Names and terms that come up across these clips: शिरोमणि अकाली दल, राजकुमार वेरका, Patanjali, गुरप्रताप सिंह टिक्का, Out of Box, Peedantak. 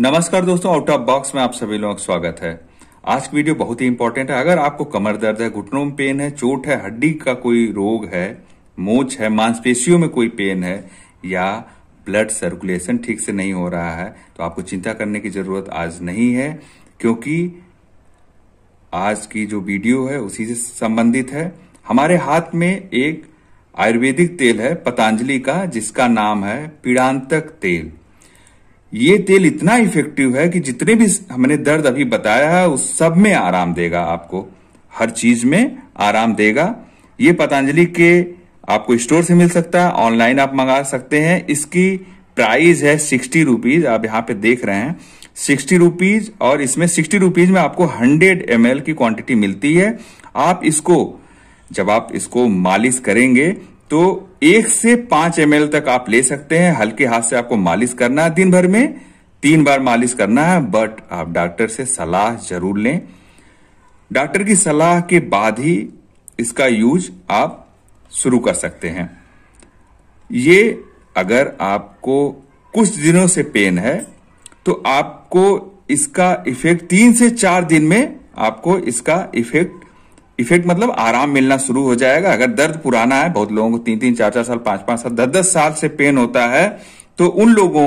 नमस्कार दोस्तों, out of box में आप सभी लोगों का स्वागत है। आज की वीडियो बहुत ही इंपॉर्टेंट है। अगर आपको कमर दर्द है, घुटनों में पेन है, चोट है, हड्डी का कोई रोग है, मोच है, मांसपेशियों में कोई पेन है या ब्लड सर्कुलेशन ठीक से नहीं हो रहा है तो आपको चिंता करने की जरूरत आज नहीं है, क्योंकि आज की जो वीडियो है उसी से संबंधित है। हमारे हाथ में एक आयुर्वेदिक तेल है पतंजलि का, जिसका नाम है पीड़ांतक तेल। ये तेल इतना इफेक्टिव है कि जितने भी हमने दर्द अभी बताया है उस सब में आराम देगा, आपको हर चीज में आराम देगा। ये पतंजलि के आपको स्टोर से मिल सकता है, ऑनलाइन आप मंगा सकते हैं। इसकी प्राइस है 60 रुपीज, आप यहाँ पे देख रहे हैं 60 रुपीज, और इसमें 60 रुपीज में आपको 100 ml की क्वांटिटी मिलती है। आप इसको जब आप इसको मालिश करेंगे तो 1 से 5 ml तक आप ले सकते हैं। हल्के हाथ से आपको मालिश करना है, दिन भर में 3 बार मालिश करना है, बट आप डॉक्टर से सलाह जरूर लें। डॉक्टर की सलाह के बाद ही इसका यूज आप शुरू कर सकते हैं। ये अगर आपको कुछ दिनों से पेन है तो आपको इसका इफेक्ट 3 से 4 दिन में आपको इसका इफेक्ट मतलब आराम मिलना शुरू हो जाएगा। अगर दर्द पुराना है, बहुत लोगों को 3-3, 4-4 साल, 5-5 साल, 10-10 साल से पेन होता है, तो उन लोगों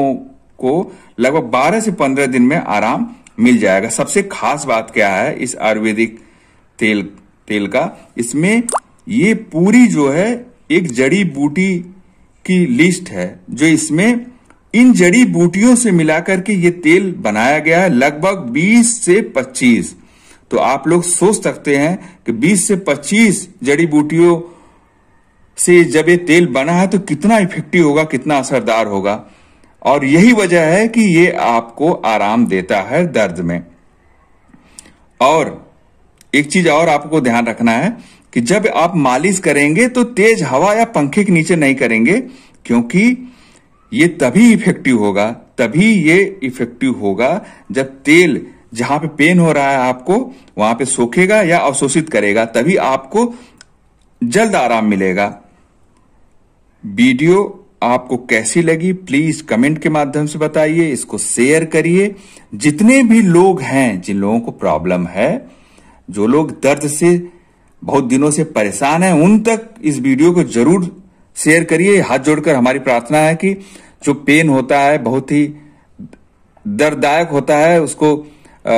को लगभग 12 से 15 दिन में आराम मिल जाएगा। सबसे खास बात क्या है इस आयुर्वेदिक तेल का, इसमें ये पूरी जो है एक जड़ी बूटी की लिस्ट है, जो इसमें इन जड़ी बूटियों से मिलाकर के ये तेल बनाया गया है, लगभग 20 से 25। तो आप लोग सोच सकते हैं कि 20 से 25 जड़ी बूटियों से जब ये तेल बना है तो कितना इफेक्टिव होगा, कितना असरदार होगा। और यही वजह है कि ये आपको आराम देता है दर्द में। और एक चीज और आपको ध्यान रखना है कि जब आप मालिश करेंगे तो तेज हवा या पंखे के नीचे नहीं करेंगे, क्योंकि ये तभी इफेक्टिव होगा जब तेल जहां पे पेन हो रहा है आपको वहां पे सोखेगा या अवशोषित करेगा, तभी आपको जल्द आराम मिलेगा। वीडियो आपको कैसी लगी प्लीज कमेंट के माध्यम से बताइए, इसको शेयर करिए। जितने भी लोग हैं, जिन लोगों को प्रॉब्लम है, जो लोग दर्द से बहुत दिनों से परेशान हैं, उन तक इस वीडियो को जरूर शेयर करिए। हाथ जोड़कर हमारी प्रार्थना है कि जो पेन होता है बहुत ही दर्ददायक होता है, उसको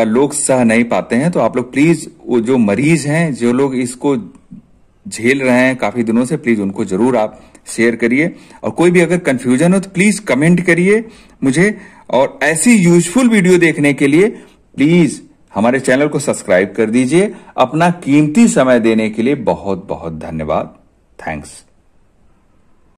लोग सह नहीं पाते हैं, तो आप लोग प्लीज वो जो मरीज हैं, जो लोग इसको झेल रहे हैं काफी दिनों से, प्लीज उनको जरूर आप शेयर करिए। और कोई भी अगर कंफ्यूजन हो तो प्लीज कमेंट करिए मुझे, और ऐसी यूजफुल वीडियो देखने के लिए प्लीज हमारे चैनल को सब्सक्राइब कर दीजिए। अपना कीमती समय देने के लिए बहुत बहुत धन्यवाद। थैंक्स।